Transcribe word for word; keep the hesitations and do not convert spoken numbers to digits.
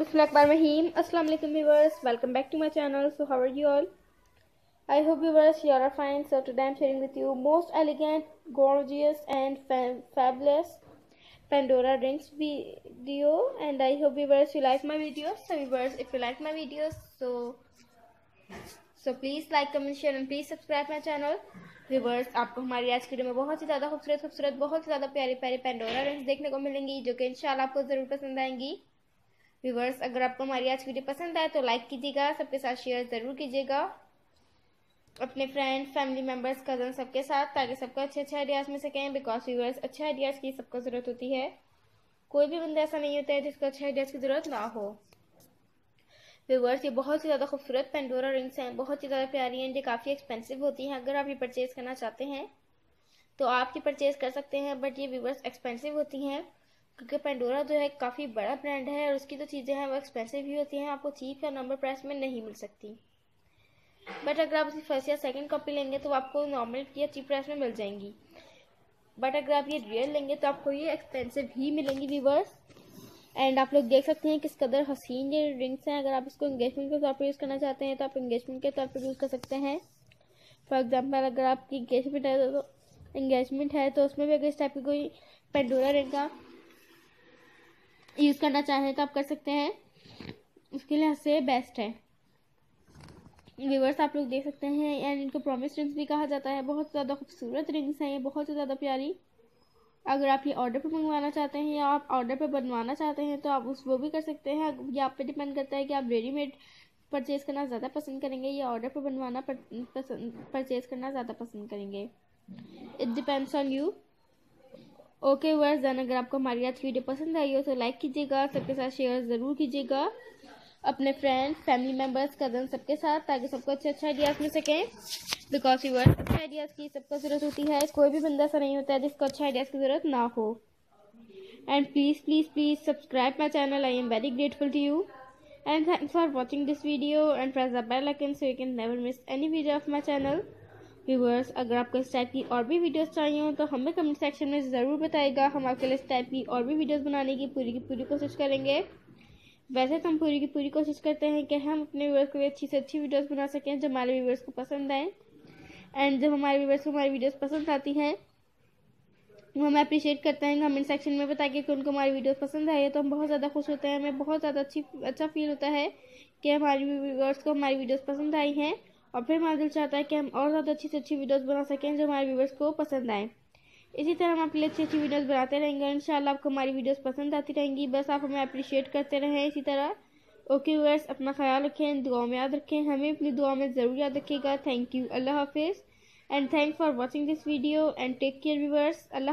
बिस्मिल्लाहिर्रहमानिर्रहीम अस्सलाम वालेकुम viewers, welcome back to my channel. So how are you all? I hope viewers you are fine. So today I am sharing with you most elegant, gorgeous and fabulous Pandora rings video, and I hope viewers you like my videos. So viewers, if you like my videos, so so please like, comment, share and please subscribe my channel. Viewers, आपको हमारी आज की video में बहुत ही ज़्यादा खूबसूरत खूबसूरत बहुत ही ज़्यादा प्यारी प्यारी Pandora rings देखने को मिलेंगी, जो कि इंशाल्लाह आपको ज़रूर पसंद आएंगी। Viewers, अगर आपको हमारी आज की वीडियो पसंद आए तो लाइक कीजिएगा, सबके साथ शेयर ज़रूर कीजिएगा, अपने फ्रेंड, फैमिली मेम्बर्स, कज़न सबके साथ, ताकि सबको अच्छे अच्छे आइडियाज़ मिल सकें। बिकॉज व्यूअर्स अच्छे आइडियाज़ की सबको ज़रूरत होती है, कोई भी बंदा ऐसा नहीं होता है जिसको अच्छे आइडियाज़ की ज़रूरत ना हो। व्यूअर्स ये बहुत ही ज़्यादा खूबसूरत पेंडोरा रिंग्स हैं, बहुत ही ज़्यादा प्यारी हैं। ये काफ़ी एक्सपेंसिव होती हैं, अगर आप ये परचेज़ करना चाहते हैं तो आप ये परचेज़ कर सकते हैं, बट ये व्यूअर्स एक्सपेंसिव होती हैं क्योंकि पेंडोरा जो है काफ़ी बड़ा ब्रांड है और उसकी जो चीज़ें हैं वो एक्सपेंसिव ही होती हैं, आपको चीप या नॉर्मल प्राइस में नहीं मिल सकती। बट अगर आप इसकी फर्स्ट या सेकंड कॉपी लेंगे तो आपको नॉर्मल या चीप प्राइस में मिल जाएंगी, बट अगर आप ये रियल लेंगे तो आपको ये एक्सपेंसिव ही मिलेंगी व्यूवर्स। एंड आप लोग देख सकते हैं किस कदर हसीन ये रिंग्स हैं। अगर आप इसको इंगेजमेंट के तौर पर यूज़ करना चाहते हैं तो आप इंगेजमेंट के तौर पर यूज़ कर सकते हैं। फॉर एग्जाम्पल, अगर आपकी इंगेजमेंट है तो इंगेजमेंट है तो उसमें भी अगर इस टाइप की कोई पेंडोरा रिंग का यूज़ करना चाहें तो आप कर सकते हैं, उसके लिहाज से बेस्ट है। व्यूअर्स आप लोग देख सकते हैं, एंड इनको प्रॉमिस रिंग्स भी कहा जाता है। बहुत ज़्यादा खूबसूरत रिंग्स हैं ये, बहुत ही ज़्यादा प्यारी। अगर आप ये ऑर्डर पर मंगवाना चाहते हैं या आप ऑर्डर पर बनवाना चाहते हैं तो आप उस वो भी कर सकते हैं। ये आप पे डिपेंड करता है कि आप रेडीमेड परचेज़ करना ज़्यादा पसंद करेंगे या ऑर्डर पर बनवाना परचेज़ करना ज़्यादा पसंद करेंगे। It depends on you. Okay viewers, then अगर आपको हमारी आज की वीडियो पसंद आई हो तो लाइक कीजिएगा, सबके साथ शेयर ज़रूर कीजिएगा, अपने फ्रेंड, फैमिली मेम्बर्स, कज़न सबके साथ, ताकि सबको अच्छे अच्छे आइडियाज़ मिल सकें। बिकॉज व्यूअर्स अच्छे आइडियाज़ की सबको ज़रूरत होती है, कोई भी बंदा ऐसा नहीं होता है जिसको अच्छे आइडियाज़ की ज़रूरत ना हो। And please please please subscribe my channel, I am very grateful to you and thanks for watching this video and press the bell icon so you can never miss any video of my channel. Viewers अगर आपको इस type की और भी videos चाहिए हो तो हमें कमेंट सेक्शन में ज़रूर बताएगा, हम आपके लिए इस टाइप की और भी वीडियोज़ बनाने की पूरी की पूरी कोशिश करेंगे। वैसे तो हम पूरी की पूरी कोशिश करते हैं कि हम अपने व्यूअर्स को अच्छी से अच्छी वीडियोस बना सकें जो हमारे व्यूअर्स को पसंद आए। एंड जब हमारे व्यूअर्स को हमारी वीडियोस पसंद आती हैं वो हमें अप्रिशिएट करते हैं, कमेंट सेक्शन में बता के कि उनको हमारी वीडियोस पसंद आई है तो हम बहुत ज़्यादा खुश होते हैं। हमें बहुत ज़्यादा अच्छी अच्छा फील होता है कि हमारे व्यूअर्स को हमारी वीडियोज़ पसंद आई हैं, और फिर हमारा दिल चाहता है कि हम और ज़्यादा अच्छी से अच्छी वीडियोज़ बना सकें जो हमारे व्यूअर्स को पसंद आएँ। इसी तरह हम आपके लिए अच्छी अच्छी वीडियोस बनाते रहेंगे, इंशाल्लाह आपको हमारी वीडियोस पसंद आती रहेंगी, बस आप हमें अप्रिशिएट करते रहें इसी तरह। ओके व्यूअर्स, अपना ख्याल रखें, दुआ में याद रखें, हमें अपनी दुआ में ज़रूर याद रखिएगा। थैंक यू, अल्लाह हाफिज़ and thanks for watching this video and take care viewers, Allah.